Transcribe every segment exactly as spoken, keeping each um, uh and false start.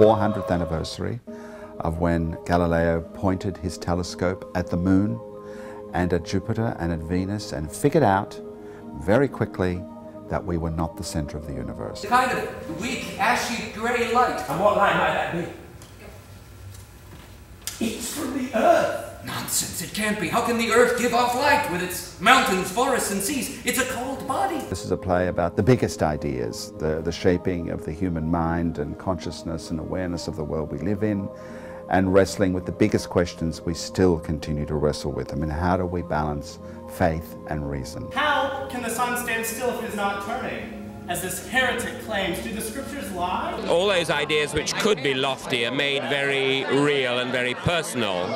four hundredth anniversary of when Galileo pointed his telescope at the moon and at Jupiter and at Venus and figured out very quickly that we were not the center of the universe. A kind of weak, ashy, grey light. And what light might that be? It's from the Earth. Nonsense, it can't be. How can the Earth give off light with its mountains, forests and seas? It's a cold body. This is a play about the biggest ideas, the, the shaping of the human mind and consciousness and awareness of the world we live in, and wrestling with the biggest questions we still continue to wrestle with. I mean, how do we balance faith and reason? How can the sun stand still if it is not turning? As this heretic claims, do the scriptures lie? All those ideas which could be lofty are made very real and very personal.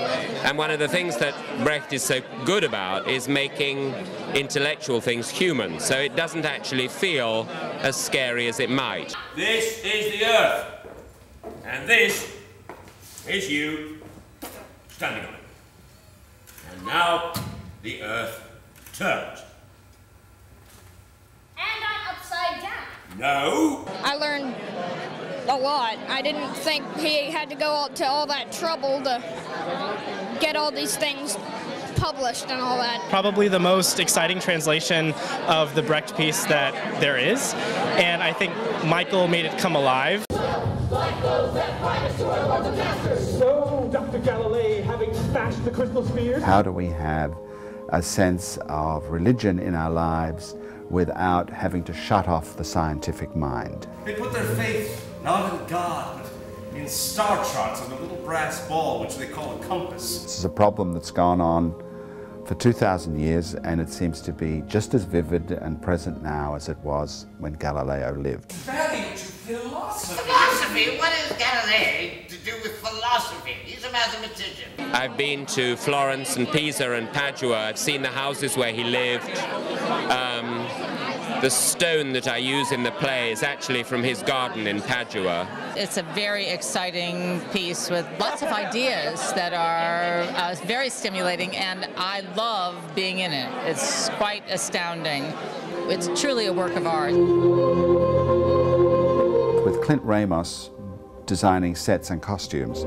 And one of the things that Brecht is so good about is making intellectual things human, so it doesn't actually feel as scary as it might. This is the Earth, and this is you standing on it. And now the Earth turns. And I'm upside down. No. I learned a lot. I didn't think he had to go to all that trouble to get all these things published and all that. Probably the most exciting translation of the Brecht piece that there is. And I think Michael made it come alive. Like those that promise to our Lords and Masters. So, Doctor Galilei, having smashed the crystal spheres. How do we have a sense of religion in our lives without having to shut off the scientific mind? They put their faith not in God, but in star charts on a little brass ball, which they call a compass. This is a problem that's gone on for two thousand years, and it seems to be just as vivid and present now as it was when Galileo lived. Value to philosophy. What is Galileo to do with philosophy? He's a mathematician. I've been to Florence and Pisa and Padua. I've seen the houses where he lived. Um, the stone that I use in the play is actually from his garden in Padua. It's a very exciting piece with lots of ideas that are uh, very stimulating, and I love being in it. It's quite astounding. It's truly a work of art. Clint Ramos designing sets and costumes.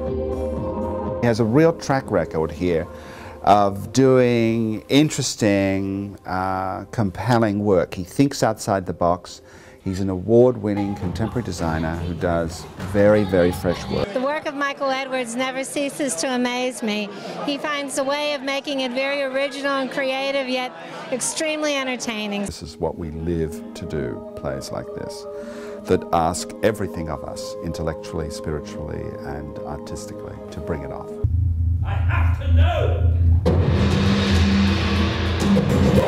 He has a real track record here of doing interesting, uh, compelling work. He thinks outside the box. He's an award-winning contemporary designer who does very, very fresh work. The work of Michael Edwards never ceases to amaze me. He finds a way of making it very original and creative, yet extremely entertaining. This is what we live to do, plays like this, that ask everything of us, intellectually, spiritually, and artistically, to bring it off. I have to know!